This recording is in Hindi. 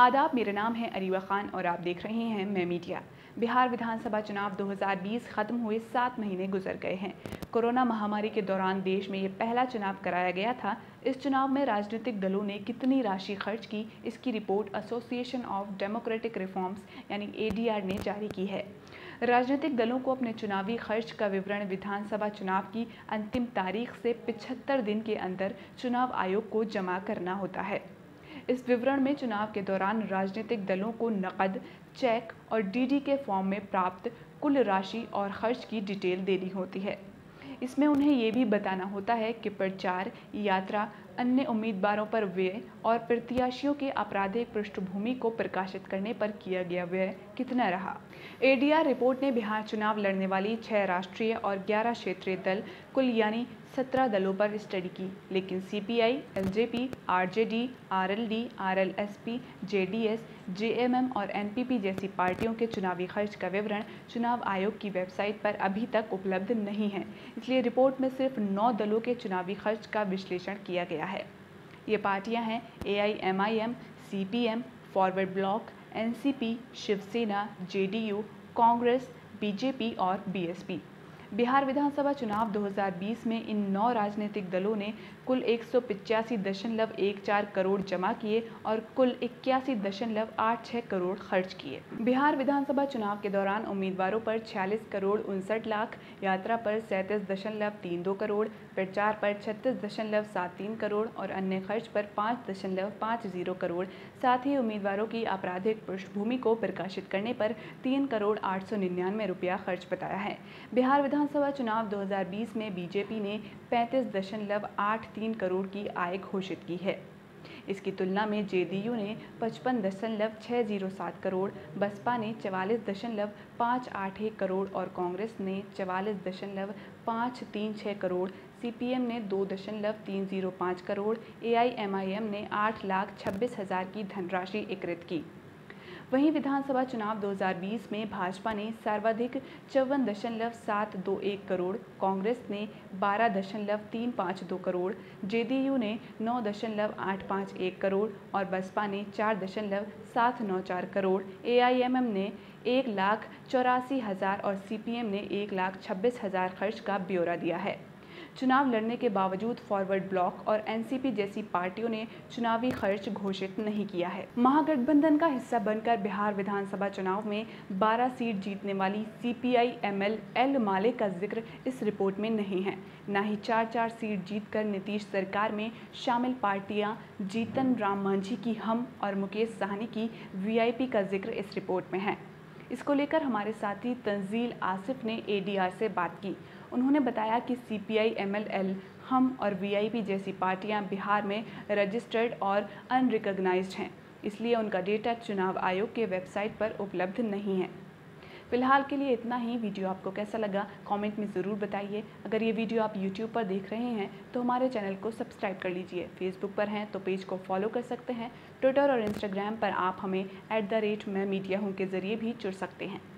आदाब, मेरा नाम है अरीवा खान और आप देख रहे हैं मैं मीडिया। बिहार विधानसभा चुनाव 2020 ख़त्म हुए 7 महीने गुजर गए हैं। कोरोना महामारी के दौरान देश में ये पहला चुनाव कराया गया था। इस चुनाव में राजनीतिक दलों ने कितनी राशि खर्च की, इसकी report association of democratic reforms यानी ADR ने जारी की है। राजनीतिक दलों को अपने चुनावी खर्च का विवरण विधानसभा चुनाव की अंतिम तारीख से 75 दिन के अंदर चुनाव आयोग को जमा करना होता है। इस विवरण में चुनाव के दौरान राजनीतिक दलों को नकद, चेक और DD के फॉर्म में प्राप्त कुल राशि और खर्च की डिटेल देनी होती है। इसमें उन्हें ये भी बताना होता है कि प्रचार, यात्रा, अन्य उम्मीदवारों पर व्यय और प्रत्याशियों के आपराधिक पृष्ठभूमि को प्रकाशित करने पर किया गया व्यय कितना रहा। ADR रिपोर्ट ने बिहार चुनाव लड़ने वाली 6 राष्ट्रीय और 11 क्षेत्रीय दल, कुल यानी 17 दलों पर स्टडी की, लेकिन CPI, LJP, RZD, RLD, RLSP, JDS, JMM और NPP जैसी पार्टियों के चुनावी खर्च का विवरण चुनाव आयोग की वेबसाइट पर अभी तक उपलब्ध नहीं है। इसलिए रिपोर्ट में सिर्फ 9 दलों के चुनावी खर्च का विश्लेषण किया गया है। ये पार्टियां हैं AIMIM, CPM, Forward Bloc, NCP, Shiv Sena, JDU, Congress, BJP और BSP। बिहार विधानसभा चुनाव 2020 में इन 9 राजनीतिक दलों ने कुल 185.14 करोड़ जमा किए और कुल 81.86 करोड़ खर्च किए। बिहार विधानसभा चुनाव के दौरान उम्मीदवारों पर 46.59 करोड़, यात्रा पर 37.32 करोड़, प्रचार पर 36.73 करोड़ और अन्य खर्च पर 5.50 करोड़, साथ ही उम्मीदवारों की आपराधिक पृष्ठभूमि को प्रकाशित करने पर 3 करोड़ 899 रुपया खर्च बताया है। बिहार विधानसभा चुनाव 2020 में BJP ने 35.83 करोड़ की आय घोषित की है। इसकी तुलना में JDU ने 55.607 करोड़, बसपा ने 44.581 करोड़ और कांग्रेस ने 44.536 करोड़, CPM ने 2.305 करोड़, AIMIM ने 8,26,000 की धनराशि एकत्रित की। वहीं विधानसभा चुनाव 2020 में भाजपा ने सर्वाधिक 54.721 करोड़, कांग्रेस ने 12.352 करोड़, JDU ने 9.851 करोड़ और बसपा ने 4.794 करोड़, AIMM ने 1,84,000 और CPM ने 1,26,000 खर्च का ब्यौरा दिया है। चुनाव लड़ने के बावजूद फॉरवर्ड ब्लॉक और NCP जैसी पार्टियों ने चुनावी खर्च घोषित नहीं किया है। महागठबंधन का हिस्सा बनकर बिहार विधानसभा चुनाव में 12 सीट जीतने वाली CPIMLL माले का जिक्र इस रिपोर्ट में नहीं है। ना ही 4-4 सीट जीतकर नीतीश सरकार में शामिल पार्टियां जीतन राम मांझी की हम और मुकेश साहनी की VIP का जिक्र इस रिपोर्ट में है। इसको लेकर हमारे साथी तंजील आसिफ ने ADR से बात की। उन्होंने बताया कि CPIMLL, हम और VIP जैसी पार्टियां बिहार में रजिस्टर्ड और अनरिकॉग्नाइज्ड हैं, इसलिए उनका डेटा चुनाव आयोग के वेबसाइट पर उपलब्ध नहीं है। फिलहाल के लिए इतना ही। वीडियो आपको कैसा लगा कमेंट में ज़रूर बताइए। अगर ये वीडियो आप YouTube पर देख रहे हैं तो हमारे चैनल को सब्सक्राइब कर लीजिए। Facebook पर हैं तो पेज को फॉलो कर सकते हैं। Twitter और Instagram पर आप हमें @mymedia के ज़रिए भी जुड़ सकते हैं।